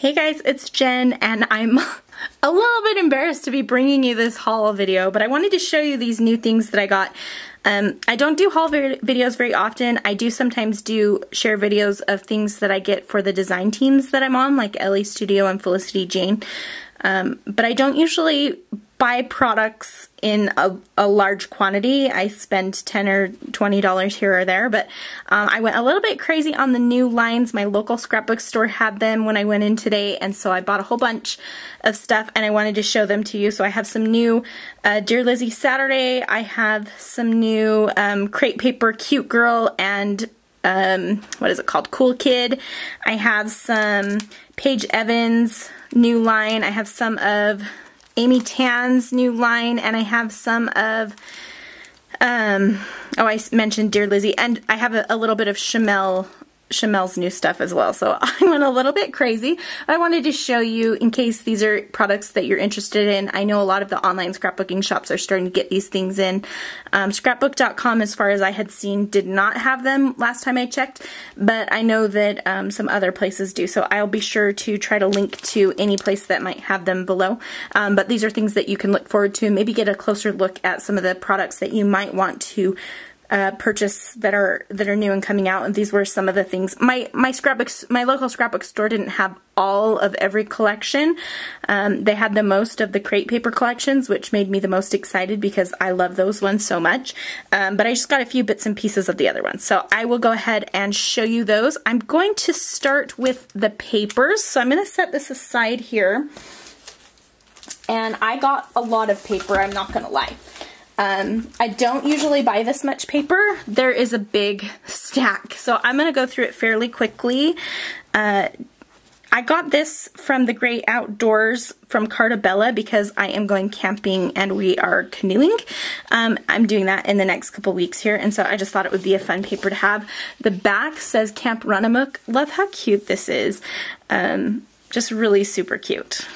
Hey guys, it's Jen, and I'm a little bit embarrassed to be bringing you this haul video, but I wanted to show you these new things that I got. I don't do haul videos very often. I do sometimes do share videos of things that I get for the design teams that I'm on, like Ellie Studio and Felicity Jane, but I don't usually buy products in a large quantity. I spend $10 or $20 here or there, but I went a little bit crazy on the new lines. My local scrapbook store had them when I went in today, and so I bought a whole bunch of stuff, and I wanted to show them to you. So I have some new Dear Lizzy Saturday, I have some new Crate Paper Cute Girl and what is it called? Cool Kid. I have some Paige Evans new line. I have some of Amy Tan's new line, and I have some of, oh, I mentioned Dear Lizzy, and I have a little bit of Shimelle's new stuff as well, so I went a little bit crazy. I wanted to show you, in case these are products that you're interested in. I know a lot of the online scrapbooking shops are starting to get these things in. Scrapbook.com, as far as I had seen, did not have them last time I checked, but I know that some other places do, so I'll be sure to try to link to any place that might have them below. But these are things that you can look forward to, maybe get a closer look at some of the products that you might want to purchase that are new and coming out, and these were some of the things. My local scrapbook store didn't have all of every collection. They had the most of the Crate Paper collections, which made me the most excited because I love those ones so much. But I just got a few bits and pieces of the other ones, so I will go ahead and show you those. I'm going to start with the papers, so I'm going to set this aside here. And I got a lot of paper, I'm not going to lie. I don't usually buy this much paper. There is a big stack, so I'm going to go through it fairly quickly. I got this from the Great Outdoors from Cartabella because I am going camping and we are canoeing. I'm doing that in the next couple weeks here, and so I just thought it would be a fun paper to have. The back says Camp Runamook. Love how cute this is. Just really super cute.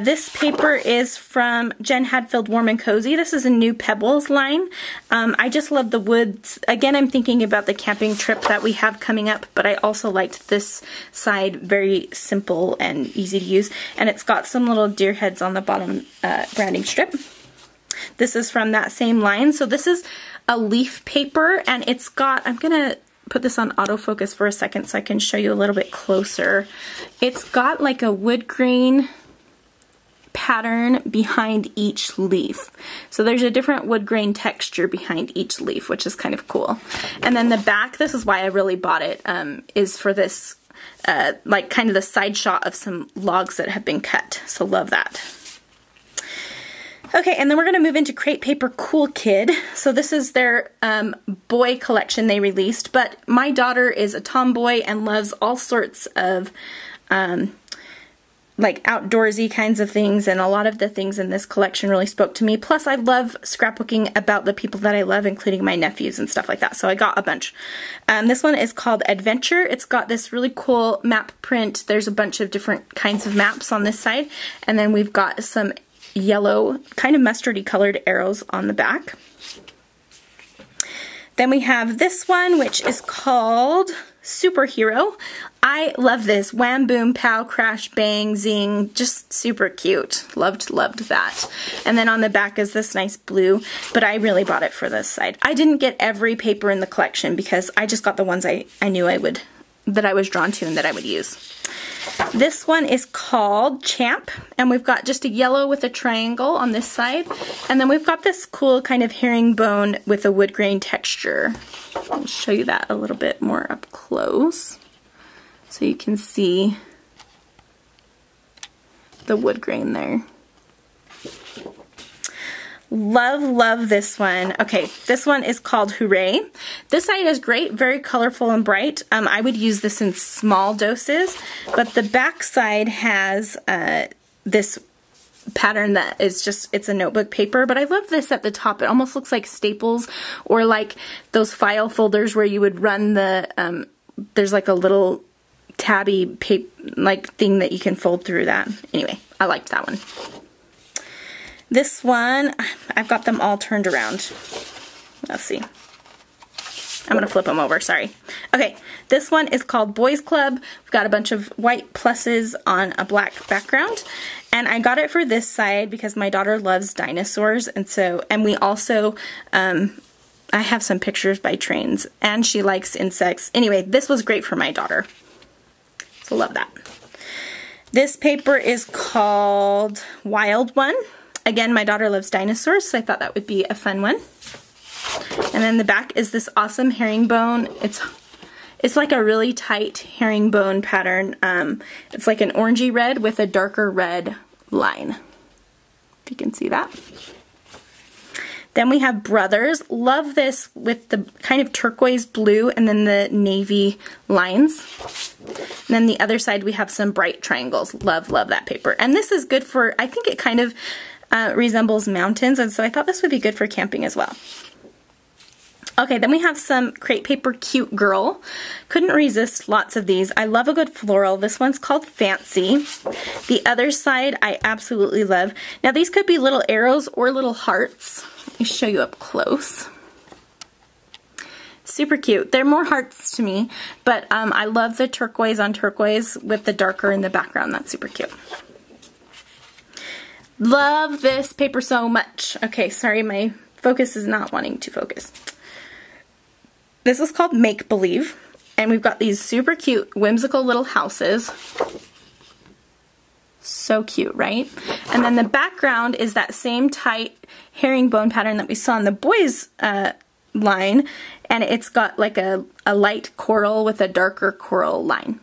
This paper is from Jen Hadfield Warm and Cozy. This is a new Pebbles line. I just love the woods. Again, I'm thinking about the camping trip that we have coming up, but I also liked this side, very simple and easy to use. And it's got some little deer heads on the bottom branding strip. This is from that same line. So this is a leaf paper, and it's got, I'm gonna put this on autofocus for a second so I can show you a little bit closer. It's got like a wood grain pattern behind each leaf. So there's a different wood grain texture behind each leaf, which is kind of cool. And then the back, this is why I really bought it, is for this, like kind of the side shot of some logs that have been cut. So love that. Okay, and then we're going to move into Crate Paper Cool Kid. So this is their boy collection they released, but my daughter is a tomboy and loves all sorts of like outdoorsy kinds of things, and a lot of the things in this collection really spoke to me. Plus, I love scrapbooking about the people that I love, including my nephews and stuff like that, so I got a bunch. This one is called Adventure. It's got this really cool map print. There's a bunch of different kinds of maps on this side, and then we've got some yellow, kind of mustardy colored arrows on the back. Then we have this one, which is called Superhero. I love this. Wham, boom, pow, crash, bang, zing. Just super cute. Loved that. And then on the back is this nice blue, but I really bought it for this side. I didn't get every paper in the collection because I just got the ones I knew I would, that I was drawn to and that I would use. This one is called Champ, and we've got just a yellow with a triangle on this side, and then we've got this cool kind of herringbone with a wood grain texture. I'll show you that a little bit more up close so you can see the wood grain there. Love this one. Okay, this one is called Hooray. This side is great, very colorful and bright. I would use this in small doses, but the back side has this pattern that is just, it's a notebook paper, but I love this at the top. It almost looks like staples or like those file folders where you would run the, there's like a little tabby paper, like thing that you can fold through that. Anyway, I liked that one. This one, I've got them all turned around. Let's see. I'm going to flip them over, sorry. Okay, this one is called Boys Club. We've got a bunch of white pluses on a black background. And I got it for this side because my daughter loves dinosaurs. And so, and we also, I have some pictures by trains. And she likes insects. Anyway, this was great for my daughter. So love that. This paper is called Wild One. Again, my daughter loves dinosaurs, so I thought that would be a fun one. And then the back is this awesome herringbone. It's like a really tight herringbone pattern. It's like an orangey red with a darker red line, if you can see that. Then we have Brothers. Love this with the kind of turquoise blue and then the navy lines. And then the other side we have some bright triangles. Love, love that paper. And this is good for, I think it kind of resembles mountains, and so I thought this would be good for camping as well. Okay, then we have some Crate Paper Cute Girl. Couldn't resist lots of these. I love a good floral. This one's called Fancy. The other side I absolutely love. Now these could be little arrows or little hearts. Let me show you up close. Super cute. They're more hearts to me, but I love the turquoise on turquoise with the darker in the background. That's super cute. Love this paper so much. Okay, sorry, my focus is not wanting to focus. This is called Make Believe, and we've got these super cute, whimsical little houses. So cute, right? And then the background is that same tight herringbone pattern that we saw in the boys' line, and it's got like a light coral with a darker coral line.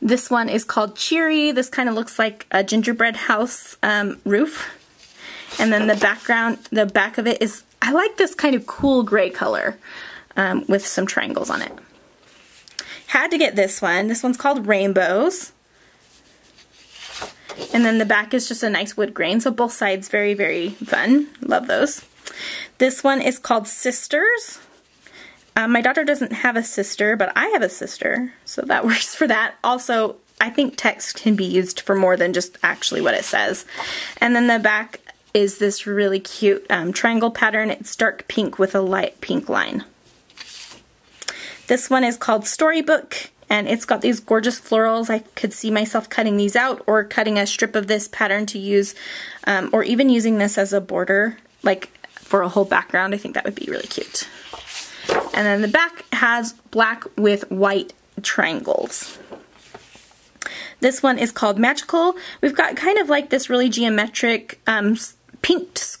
This one is called Cheery. This kind of looks like a gingerbread house roof. And then the background, the back of it is, I like this kind of cool gray color with some triangles on it. Had to get this one. This one's called Rainbows. And then the back is just a nice wood grain, so both sides very, very fun. Love those. This one is called Sisters. My daughter doesn't have a sister, but I have a sister, so that works for that. Also, I think text can be used for more than just actually what it says. And then the back is this really cute triangle pattern. It's dark pink with a light pink line. This one is called Storybook, and it's got these gorgeous florals. I could see myself cutting these out or cutting a strip of this pattern to use, or even using this as a border, like for a whole background. I think that would be really cute. And then the back has black with white triangles. This one is called Magical. We've got kind of like this really geometric pinked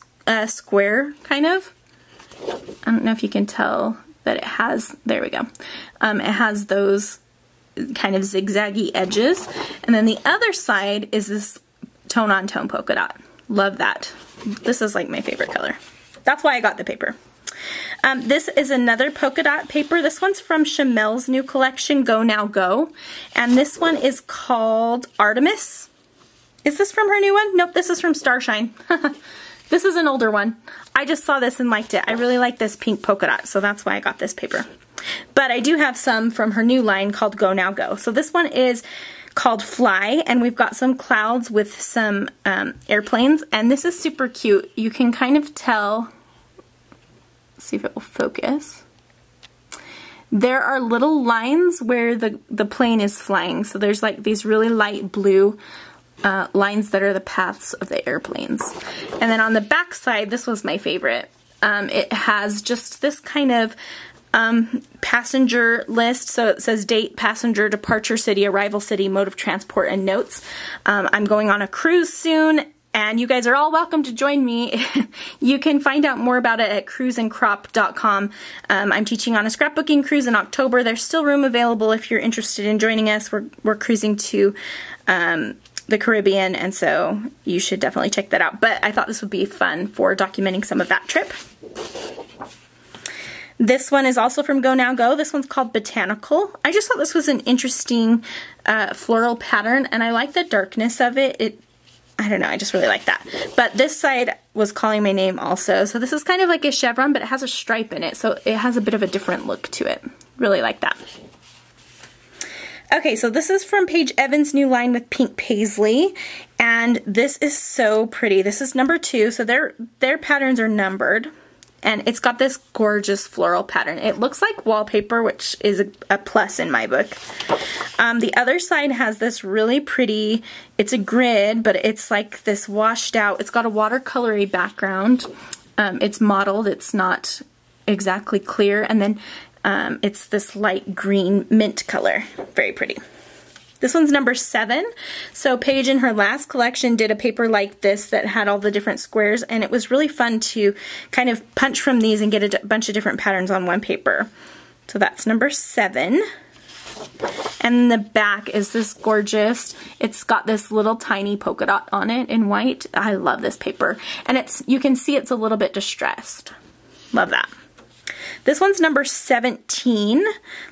square, kind of. I don't know if you can tell that it has, there we go. It has those kind of zigzaggy edges. And then the other side is this tone-on-tone polka dot. Love that. This is like my favorite color. That's why I got the paper. This is another polka dot paper. This one's from Shimelle's new collection, Go Now Go. And this one is called Artemis. Is this from her new one? Nope, this is from Starshine. This is an older one. I just saw this and liked it. I really like this pink polka dot, so that's why I got this paper. But I do have some from her new line called Go Now Go. So this one is called Fly, and we've got some clouds with some airplanes. And this is super cute. You can kind of tell... see if it will focus. There are little lines where the plane is flying. So there's like these really light blue lines that are the paths of the airplanes. And then on the back side, this was my favorite. It has just this kind of passenger list. So it says date, passenger, departure city, arrival city, mode of transport, and notes. I'm going on a cruise soon. And you guys are all welcome to join me. You can find out more about it at cruiseandcrop.com. I'm teaching on a scrapbooking cruise in October. There's still room available if you're interested in joining us. We're cruising to the Caribbean, and so you should definitely check that out. But I thought this would be fun for documenting some of that trip. This one is also from Go Now Go. This one's called Botanical. I just thought this was an interesting floral pattern, and I like the darkness of it. I don't know, I just really like that. But this side was calling my name also. So this is kind of like a chevron, but it has a stripe in it, so it has a bit of a different look to it. Really like that. Okay, so this is from Paige Evans' new line with Pink Paislee, and this is so pretty. This is number 2, so their patterns are numbered. And it's got this gorgeous floral pattern. It looks like wallpaper, which is a plus in my book. The other side has this really pretty, it's a grid, but it's like this washed out, it's got a watercolory background. It's mottled, it's not exactly clear. And then it's this light green mint color, very pretty. This one's number 7. So Paige in her last collection did a paper like this that had all the different squares, and it was really fun to kind of punch from these and get a bunch of different patterns on one paper. So that's number 7. And the back is this gorgeous, it's got this little tiny polka dot on it in white. I love this paper. And it's, you can see it's a little bit distressed. Love that. This one's number 17.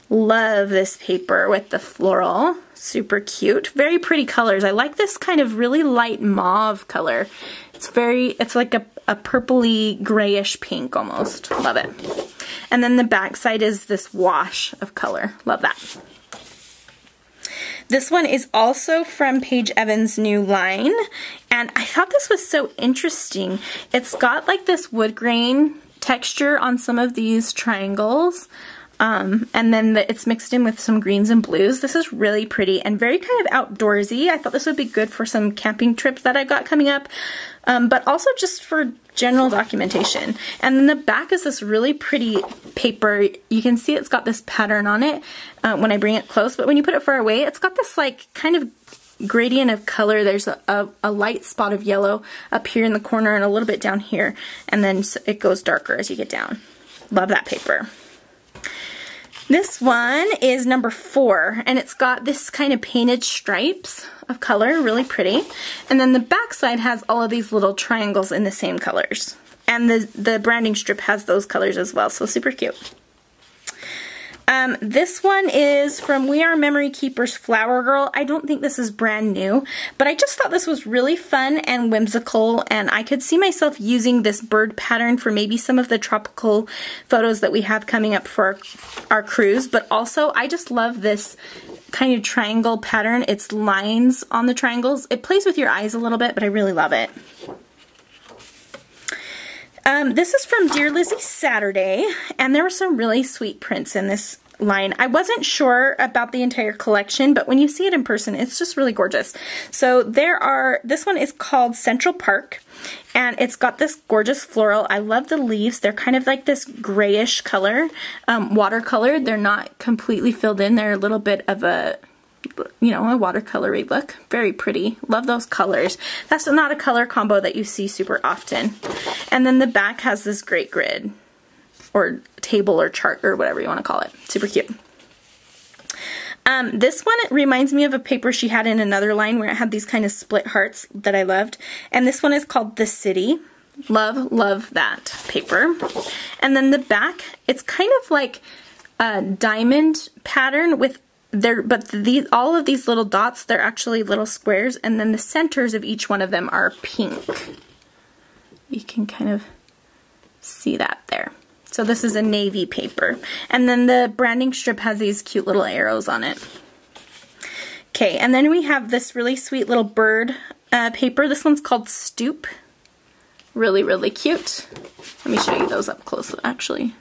Love this paper with the floral. Super cute. Very pretty colors. I like this kind of really light mauve color. It's very, it's like a purpley grayish pink almost. Love it. And then the back side is this wash of color. Love that. This one is also from Paige Evans' new line. And I thought this was so interesting. It's got like this wood grain texture on some of these triangles, and then it's mixed in with some greens and blues. This is really pretty and very kind of outdoorsy. I thought this would be good for some camping trips that I've got coming up, but also just for general documentation. And then the back is this really pretty paper. You can see it's got this pattern on it when I bring it close, but when you put it far away, it's got this like kind of gradient of color. There's a light spot of yellow up here in the corner and a little bit down here, and then it goes darker as you get down. Love that paper. This one is number 4, and it's got this kind of painted stripes of color, really pretty. And then the back side has all of these little triangles in the same colors, and the branding strip has those colors as well, so super cute. This one is from We Are Memory Keepers Flower Girl. I don't think this is brand new, but I just thought this was really fun and whimsical, and I could see myself using this bird pattern for maybe some of the tropical photos that we have coming up for our cruise, but also I just love this kind of triangle pattern. It's lines on the triangles. It plays with your eyes a little bit, but I really love it. This is from Dear Lizzy Saturday, and there were some really sweet prints in this line. I wasn't sure about the entire collection, but when you see it in person, it's just really gorgeous. So this one is called Central Park, and it's got this gorgeous floral. I love the leaves. They're kind of like this grayish color, watercolored. They're not completely filled in. They're a little bit of a, you know, a watercolory look. Very pretty. Love those colors. That's not a color combo that you see super often. And then the back has this great grid or table or chart or whatever you want to call it. Super cute. This one, it reminds me of a paper she had in another line where it had these kind of split hearts that I loved. And this one is called The City. Love, love that paper. And then the back, it's kind of like a diamond pattern with all of these little dots, they're actually little squares, and then the centers of each one of them are pink. You can kind of see that there. So this is a navy paper. And then the branding strip has these cute little arrows on it. Okay, and then we have this really sweet little bird paper. This one's called Stoop. Really, really cute. Let me show you those up close, actually.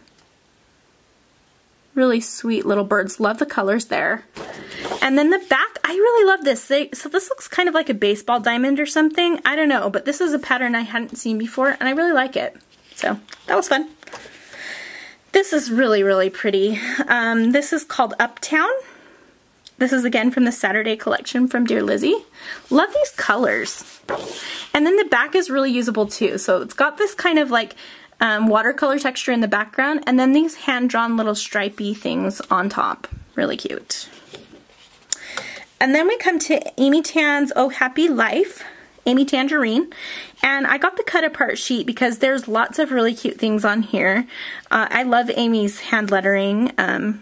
Really sweet little birds. Love the colors there. And then the back, I really love this. So this looks kind of like a baseball diamond or something. I don't know, but this is a pattern I hadn't seen before, and I really like it. So that was fun. This is really, really pretty. This is called Uptown. This is again from the Saturday collection from Dear Lizzy. Love these colors. And then the back is really usable too. So it's got this kind of like watercolor texture in the background, and then these hand-drawn little stripey things on top. Really cute. And then we come to Amy Tan's Oh Happy Life, Amy Tangerine, and I got the cut apart sheet because there's lots of really cute things on here. I love Amy's hand lettering, and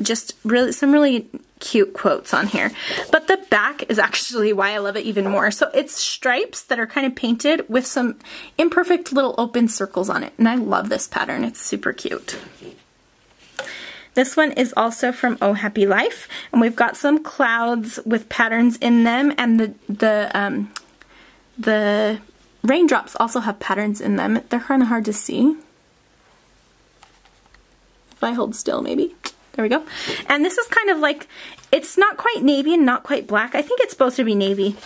just really some really cute quotes on here. But the back is actually why I love it even more. So it's stripes that are kind of painted with some imperfect little open circles on it. And I love this pattern. It's super cute. This one is also from Oh Happy Life. And we've got some clouds with patterns in them. And the Raindrops also have patterns in them. They're kind of hard to see. If I hold still, maybe. There we go. And this is kind of like, it's not quite navy and not quite black. I think it's supposed to be navy.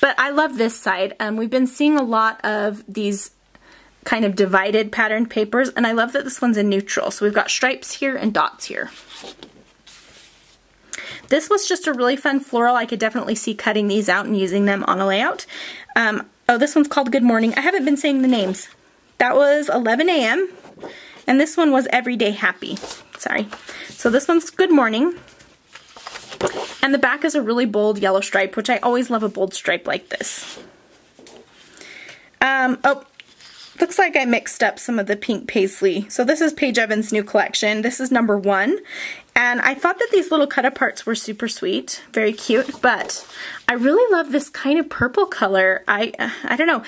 But I love this side. We've been seeing a lot of these kind of divided patterned papers, and I love that this one's in neutral. So we've got stripes here and dots here. This was just a really fun floral. I could definitely see cutting these out and using them on a layout. Oh, this one's called Good Morning. I haven't been saying the names. That was 11 a.m. And this one was Everyday Happy. Sorry. So this one's Good Morning. And the back is a really bold yellow stripe, which I always love a bold stripe like this. Oh, looks like I mixed up some of the Pink Paislee. So this is Paige Evans' new collection. This is number 1. And I thought that these little cut-aparts were super sweet, very cute, but I really love this kind of purple color. I don't know.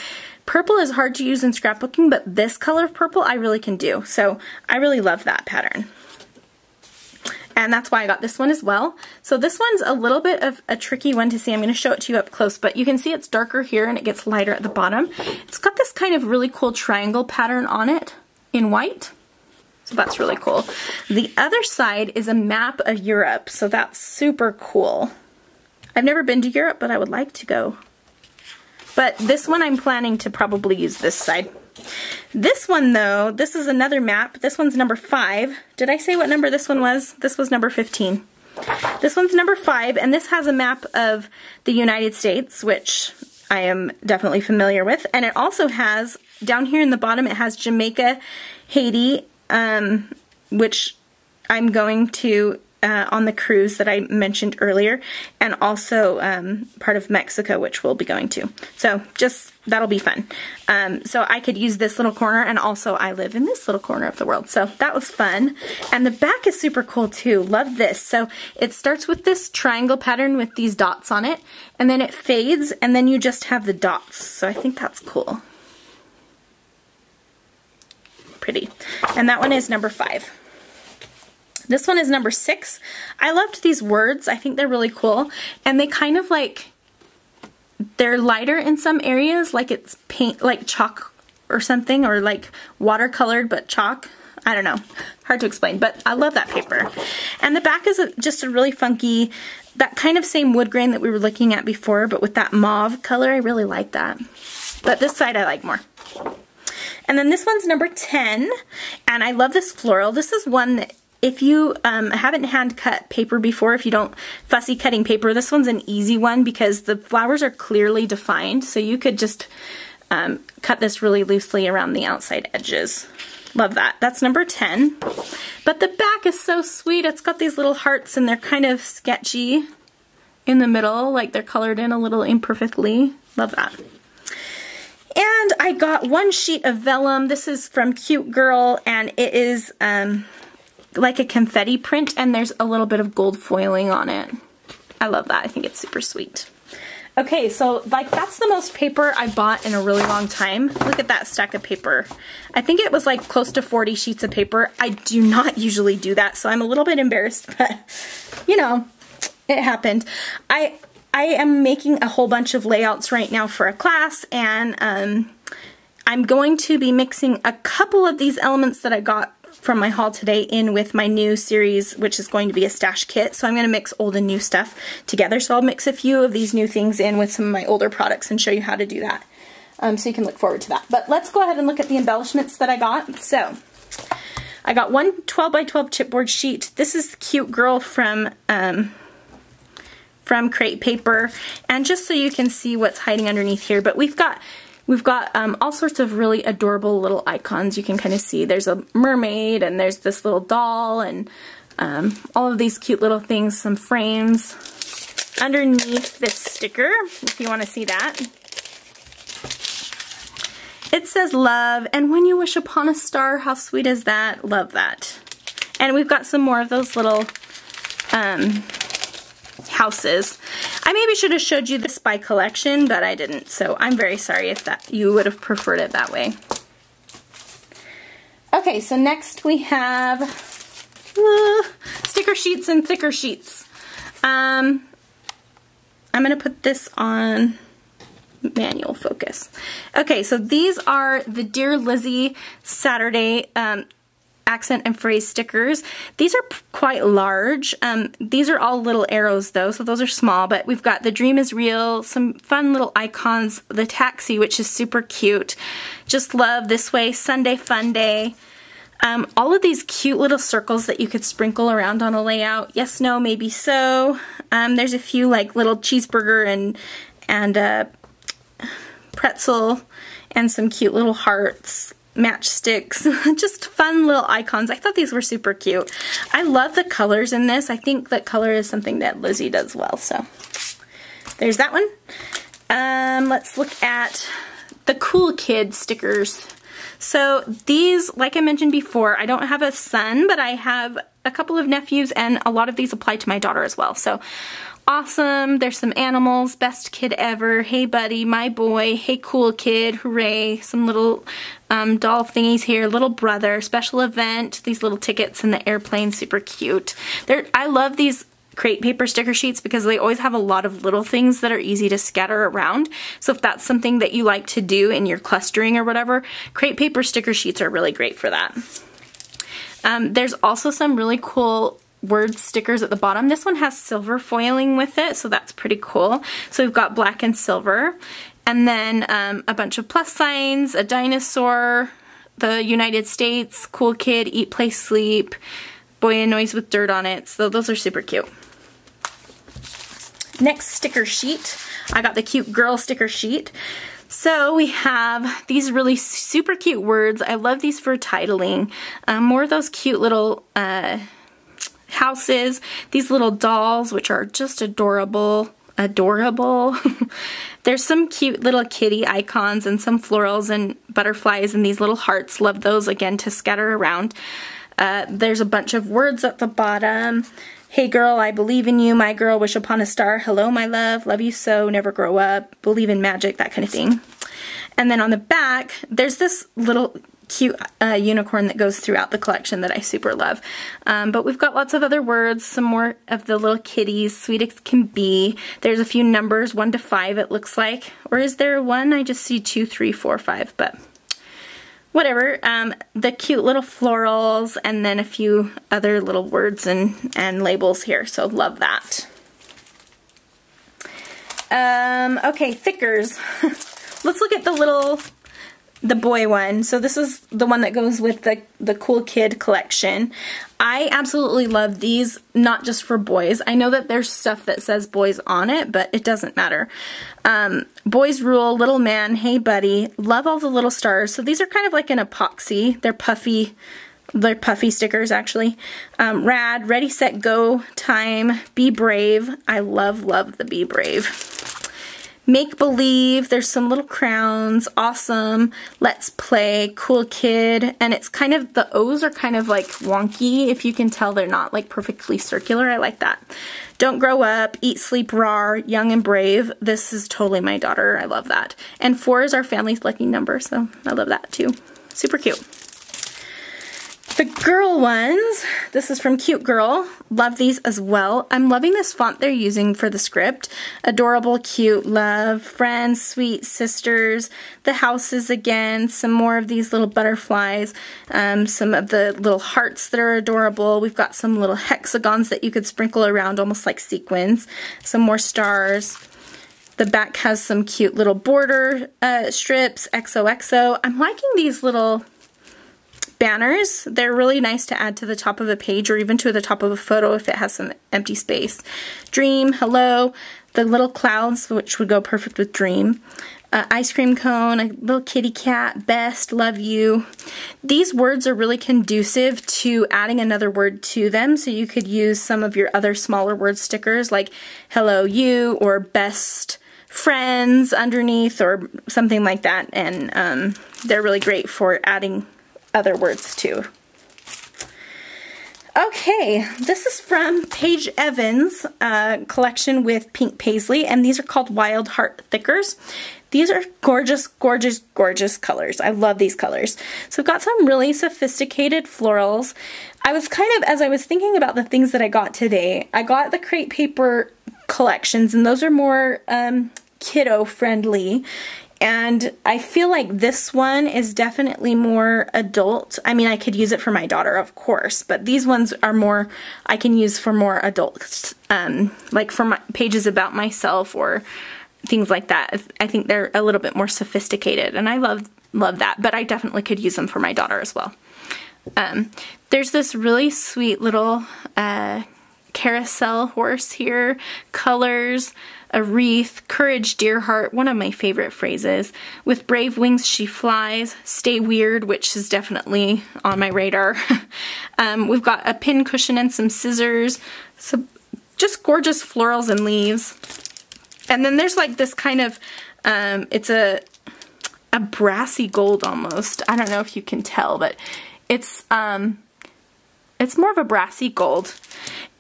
Purple is hard to use in scrapbooking, but this color of purple I really can do. So I really love that pattern. And that's why I got this one as well. So this one's a little bit of a tricky one to see. I'm going to show it to you up close, but you can see it's darker here and it gets lighter at the bottom. It's got this kind of really cool triangle pattern on it in white. So that's really cool. The other side is a map of Europe, so that's super cool. I've never been to Europe, but I would like to go. But this one I'm planning to probably use this side. This one though, this is another map. This one's number 5. Did I say what number this one was? This was number 15. This one's number 5, and this has a map of the United States, which I am definitely familiar with. And it also has, down here in the bottom, it has Jamaica, Haiti, which I'm going to on the cruise that I mentioned earlier, and also part of Mexico, which we'll be going to. So just, that'll be fun. So I could use this little corner, and also I live in this little corner of the world. So that was fun. And the back is super cool too. Love this. So it starts with this triangle pattern with these dots on it, and then it fades, and then you just have the dots. So I think that's cool. Pretty. And that one is number 5. This one is number 6. I loved these words. I think they're really cool. And they kind of like, they're lighter in some areas, like it's paint, like chalk or something, or like watercolored but chalk. I don't know. Hard to explain, but I love that paper. And the back is just a really funky, that kind of same wood grain that we were looking at before, but with that mauve color. I really like that. But this side I like more. And then this one's number 10, and I love this floral. This is one that if you haven't hand cut paper before, if you don't fussy cutting paper, this one's an easy one because the flowers are clearly defined, so you could just cut this really loosely around the outside edges. Love that. That's number 10. But the back is so sweet. It's got these little hearts, and they're kind of sketchy in the middle, like they're colored in a little imperfectly. Love that. And I got one sheet of vellum. This is from Cute Girl, and it is like a confetti print, and there's a little bit of gold foiling on it. I love that. I think it's super sweet. Okay, so like that's the most paper I bought in a really long time. Look at that stack of paper. I think it was like close to 40 sheets of paper. I do not usually do that, so I'm a little bit embarrassed, but you know, it happened. I am making a whole bunch of layouts right now for a class, and I'm going to be mixing a couple of these elements that I got from my haul today in with my new series, which is going to be a stash kit. So I'm going to mix old and new stuff together. So I'll mix a few of these new things in with some of my older products and show you how to do that. So you can look forward to that. But let's go ahead and look at the embellishments that I got. So I got one 12 by 12 chipboard sheet. This is Cute Girl from Crate Paper, and just so you can see what's hiding underneath here, but we've got all sorts of really adorable little icons. You can kind of see there's a mermaid, and there's this little doll, and all of these cute little things, some frames. Underneath this sticker, if you want to see that, it says love, and when you wish upon a star, how sweet is that? Love that. And we've got some more of those little houses. I maybe should have showed you this by collection, but I didn't, so I'm very sorry if that you would have preferred it that way. Okay, so next we have sticker sheets and thicker sheets. I'm gonna put this on manual focus. Okay, so these are the Dear Lizzy Saturday accent and phrase stickers. These are quite large. These are all little arrows though, so those are small, but we've got The Dream is Real, some fun little icons, The Taxi, which is super cute, Just Love, This Way, Sunday Fun Day. All of these cute little circles that you could sprinkle around on a layout. Yes, no, maybe so. There's a few like little cheeseburger and pretzel and some cute little hearts, matchsticks, just fun little icons. I thought these were super cute. I love the colors in this. I think that color is something that Lizzy does well, so there's that one. Let's look at the Cool Kid stickers. So these, like I mentioned before, I don't have a son, but I have a couple of nephews, and a lot of these apply to my daughter as well. So awesome, there's some animals, best kid ever, hey buddy, my boy, hey cool kid, hooray, some little doll thingies here, little brother, special event, these little tickets in the airplane, super cute. I love these Crate Paper sticker sheets because they always have a lot of little things that are easy to scatter around. So if that's something that you like to do in your clustering or whatever, Crate Paper sticker sheets are really great for that. There's also some really cool word stickers at the bottom. This one has silver foiling with it, so that's pretty cool. So we've got black and silver, and then a bunch of plus signs, a dinosaur, the United States, cool kid, eat, play, sleep, boy annoys with dirt on it. So those are super cute. Next sticker sheet, I got the cute girl sticker sheet. So we have these really super cute words. I love these for titling. More of those cute little houses, these little dolls, which are just adorable. There's some cute little kitty icons and some florals and butterflies and these little hearts. Love those, again, to scatter around. There's a bunch of words at the bottom. Hey girl, I believe in you. My girl, wish upon a star. Hello, my love. Love you so. Never grow up. Believe in magic. That kind of thing. And then on the back, there's this little cute unicorn that goes throughout the collection that I super love. But we've got lots of other words, some more of the little kitties, sweet as can be. There's a few numbers, 1 to 5 it looks like. Or is there one? I just see 2, 3, 4, 5, but whatever. The cute little florals, and then a few other little words and labels here, so love that. Okay, thickers. Let's look at the boy one. So this is the one that goes with the cool kid collection. I absolutely love these, not just for boys. I know that there's stuff that says boys on it, but it doesn't matter. Boys rule, little man, hey buddy, love all the little stars. So these are kind of like an epoxy. They're puffy stickers actually. Rad, ready, set, go, time, be brave. I love the be brave. Make believe, there's some little crowns, awesome, let's play, cool kid, and it's kind of, the O's are kind of like wonky, if you can tell they're not like perfectly circular, I like that. Don't grow up, eat, sleep, rawr, young and brave, this is totally my daughter, I love that. And 4 is our family's lucky number, so I love that too, super cute. The girl ones, this is from Cute Girl, love these as well. I'm loving this font they're using for the script. Adorable, cute, love, friends, sweet, sisters, the houses again, some more of these little butterflies, some of the little hearts that are adorable. We've got some little hexagons that you could sprinkle around almost like sequins, some more stars. The back has some cute little border strips, XOXO. I'm liking these little banners. They're really nice to add to the top of a page or even to the top of a photo if it has some empty space. Dream, hello, the little clouds, which would go perfect with dream. Ice cream cone, a little kitty cat, best, love you. These words are really conducive to adding another word to them, so you could use some of your other smaller word stickers like hello you or best friends underneath or something like that, and they're really great for adding other words too. Okay, this is from Paige Evans' collection with Pink Paislee, and these are called Wild Heart Thickers. These are gorgeous, gorgeous, gorgeous colors. I love these colors. So I've got some really sophisticated florals. I was kind of, as I was thinking about the things that I got today, I got the Crate Paper collections, and those are more kiddo friendly. And I feel like this one is definitely more adult. I mean, I could use it for my daughter, of course, but these ones are more, I can use for more adults, like for my pages about myself or things like that. I think they're a little bit more sophisticated, and I love that, but I definitely could use them for my daughter as well. There's this really sweet little carousel horse here, colors, a wreath, courage, dear heart, one of my favorite phrases, with brave wings she flies, stay weird, which is definitely on my radar. We've got a pin cushion and some scissors, some just gorgeous florals and leaves. And then there's like this kind of, it's a brassy gold almost. I don't know if you can tell, but it's more of a brassy gold.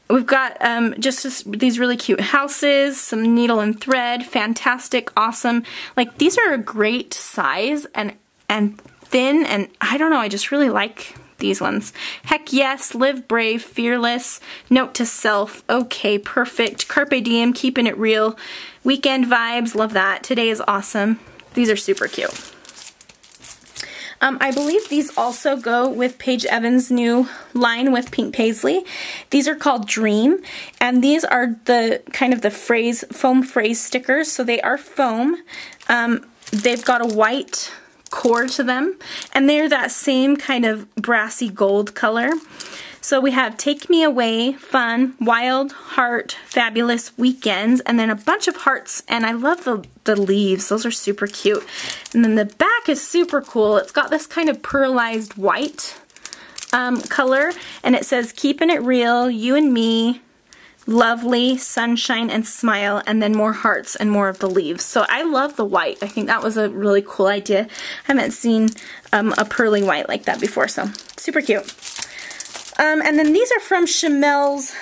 We've got just these really cute houses, some needle and thread, fantastic, awesome. Like, these are a great size and thin, and I don't know, I just really like these ones. Heck yes, live brave, fearless, note to self, okay, perfect, carpe diem, keeping it real, weekend vibes, love that, today is awesome. These are super cute. I believe these also go with Paige Evans' new line with Pink Paislee. These are called Dream, and these are the kind of the phrase, foam phrase stickers, so they are foam. They've got a white core to them, and they're that same kind of brassy gold color. So we have Take Me Away, Fun, Wild, Heart, Fabulous, Weekends, and then a bunch of hearts, and I love the leaves. Those are super cute. And then the back is super cool. It's got this kind of pearlized white color, and it says, keeping it real, you and me, lovely, sunshine, and smile, and then more hearts and more of the leaves. So I love the white. I think that was a really cool idea. I haven't seen a pearly white like that before, so super cute. And then these are from Shimelle's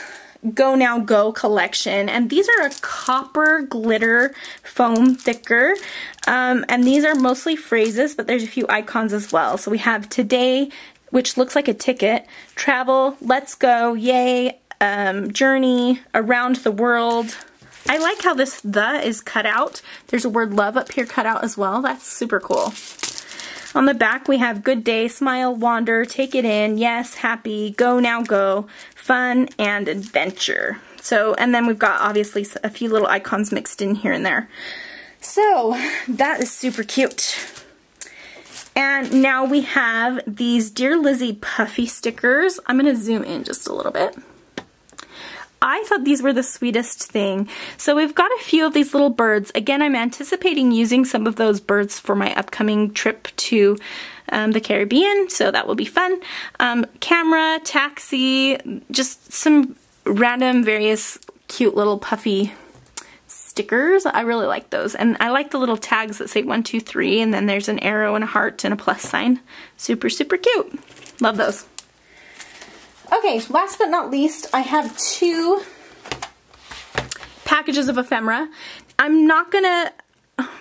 Go Now Go collection, and these are a copper glitter foam thicker, and these are mostly phrases, but there's a few icons as well. So we have today, which looks like a ticket, travel, let's go, yay, journey, around the world. I like how this "the" is cut out. There's a word love up here cut out as well. That's super cool. On the back, we have good day, smile, wander, take it in, yes, happy, go now go, fun, and adventure. So, and then we've got obviously a few little icons mixed in here and there. So, that is super cute. And now we have these Dear Lizzy Puffy stickers. I'm going to zoom in just a little bit. I thought these were the sweetest thing. So we've got a few of these little birds. Again, I'm anticipating using some of those birds for my upcoming trip to the Caribbean, so that will be fun. Camera, taxi, just some random various cute little puffy stickers. I really like those. And I like the little tags that say 1, 2, 3, and then there's an arrow and a heart and a plus sign. Super, super cute. Love those. Okay, last but not least, I have 2 packages of ephemera. I'm not gonna,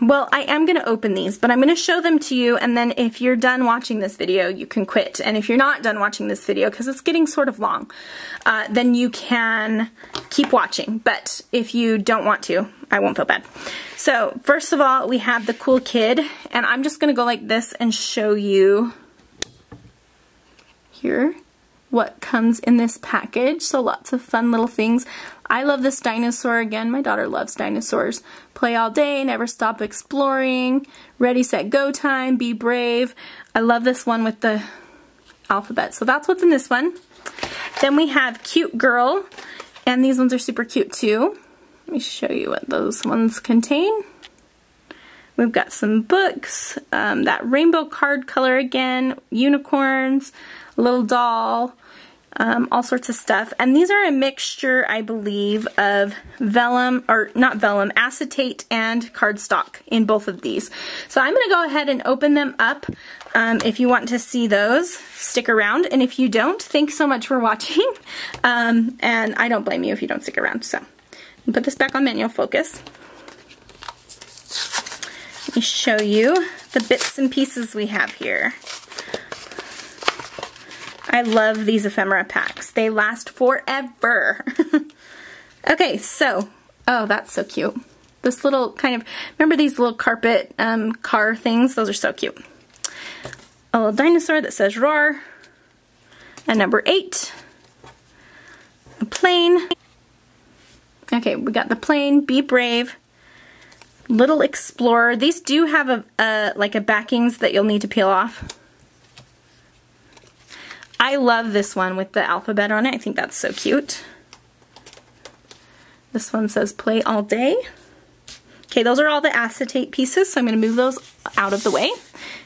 well, I am gonna open these, but I'm gonna show them to you, and then if you're done watching this video, you can quit. And if you're not done watching this video, because it's getting sort of long, then you can keep watching. But if you don't want to, I won't feel bad. So, first of all, we have the cool kid, and I'm just gonna go like this and show you here what comes in this package. So lots of fun little things. I love this dinosaur. Again, my daughter loves dinosaurs. Play all day, never stop exploring. Ready, set, go time, be brave. I love this one with the alphabet. So that's what's in this one. Then we have Cute Girl, and these ones are super cute too. Let me show you what those ones contain. We've got some books, that rainbow card color again, unicorns, a little doll, all sorts of stuff. And these are a mixture, I believe, of vellum, or not vellum, acetate and cardstock in both of these. So I'm going to go ahead and open them up. If you want to see those, stick around. And if you don't, thanks so much for watching. And I don't blame you if you don't stick around. So I'll put this back on manual focus. Let me show you the bits and pieces we have here. I love these ephemera packs. They last forever. Okay, so, oh, that's so cute. this little kind of, remember these little carpet car things? Those are so cute. A little dinosaur that says roar. A number 8. A plane. Okay, we got the plane, Be Brave. Little Explorer. These do have like a backings that you'll need to peel off. I love this one with the alphabet on it. I think that's so cute. This one says Play All Day. Okay, those are all the acetate pieces, so I'm going to move those out of the way,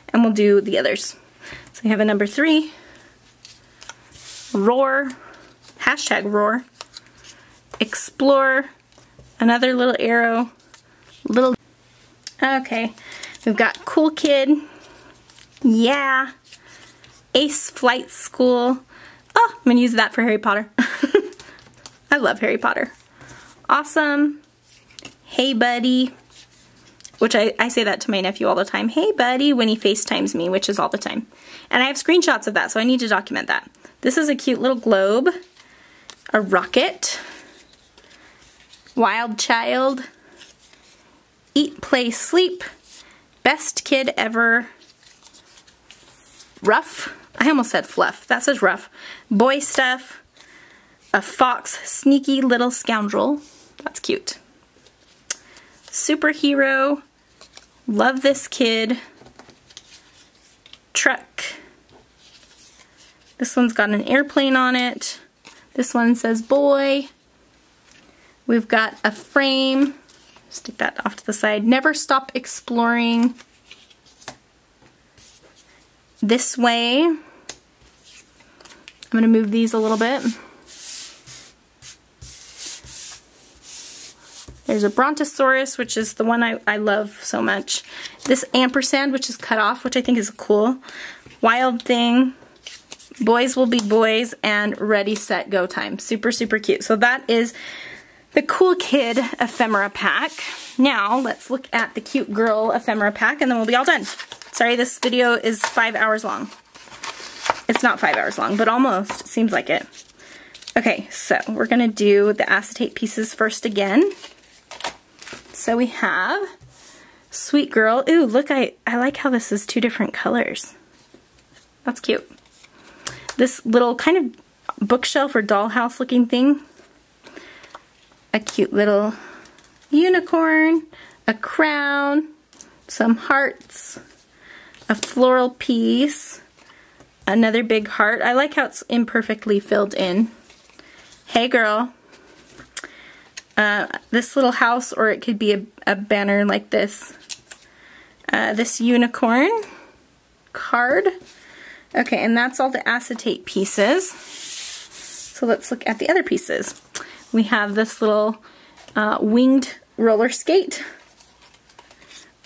and we'll do the others. So we have a number 3, roar, hashtag roar, explore, another little arrow, little. Okay, we've got Cool Kid, yeah, Ace Flight School. Oh, I'm going to use that for Harry Potter. I love Harry Potter. Awesome. Hey buddy, which I say that to my nephew all the time. Hey buddy, when he FaceTimes me, which is all the time. And I have screenshots of that, so I need to document that. This is a cute little globe, a rocket, wild child, eat, play, sleep, best kid ever, rough, I almost said fluff, that says rough, boy stuff, a fox, sneaky little scoundrel, that's cute. Superhero, love this kid, truck. This one's got an airplane on it. This one says boy. We've got a frame. Stick that off to the side. Never stop exploring. This way. I'm going to move these a little bit. There's a brontosaurus, which is the one I love so much. This ampersand, which is cut off, which I think is cool. Wild thing. Boys will be boys, and ready, set, go time. Super, super cute. So that is the Cool Kid ephemera pack. Now let's look at the Cute Girl ephemera pack, and then we'll be all done. Sorry, this video is 5 hours long. It's not 5 hours long, but almost. Seems like it. Okay, so we're going to do the acetate pieces first again. So we have Sweet Girl. Ooh, look, I like how this is 2 different colors. That's cute. This little kind of bookshelf or dollhouse looking thing. A cute little unicorn, a crown, some hearts, a floral piece, another big heart. I like how it's imperfectly filled in. Hey girl. This little house, or it could be a banner like this. This unicorn card. Okay, and that's all the acetate pieces. So let's look at the other pieces. We have this little winged roller skate,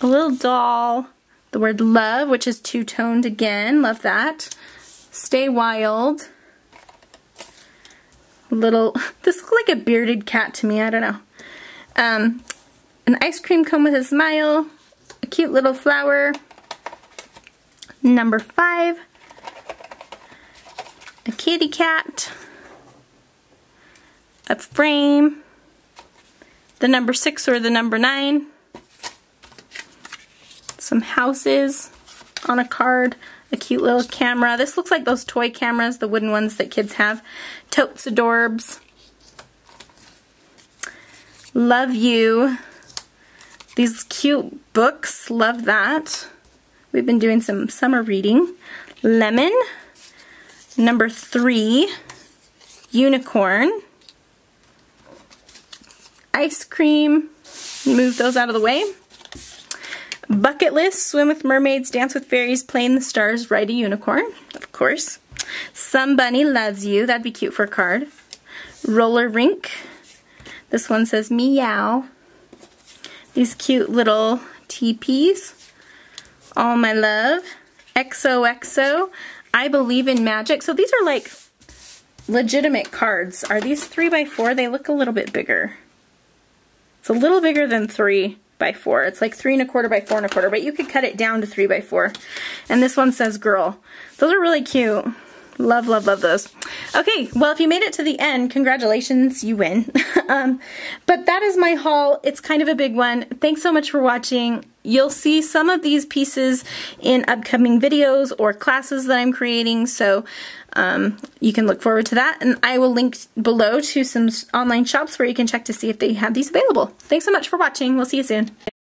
a little doll, the word love, which is 2-toned again, love that. Stay wild. Little, this looks like a bearded cat to me, I don't know. An ice cream cone with a smile, a cute little flower, number 5, a kitty cat, a frame, the number 6 or the number 9, some houses on a card, a cute little camera. This looks like those toy cameras, the wooden ones that kids have. Totes adorbs. Love you. These cute books, love that. We've been doing some summer reading. Lemon. Number 3. Unicorn. Ice cream. Move those out of the way. Bucket list, swim with mermaids, dance with fairies, play in the stars, ride a unicorn, of course. Some bunny loves you, that'd be cute for a card. Roller rink, this one says meow. These cute little teepees. All my love, XOXO, I believe in magic. So these are like legitimate cards. Are these 3x4? They look a little bit bigger. It's a little bigger than 3 by 4. It's like 3 1/4 by 4 1/4, but you could cut it down to 3 by 4. And this one says girl. Those are really cute. Love, love, love those. Okay, well, if you made it to the end, congratulations, you win. But that is my haul. It's kind of a big one. Thanks so much for watching. You'll see some of these pieces in upcoming videos or classes that I'm creating, so you can look forward to that. And I will link below to some online shops where you can check to see if they have these available. Thanks so much for watching. We'll see you soon.